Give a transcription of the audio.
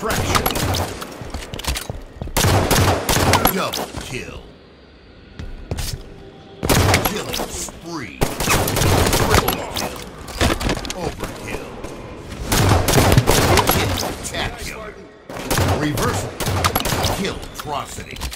distraction. Double kill. Killing spree. Triple kill. Overkill. Kill tactic. Reversal. Kill atrocity.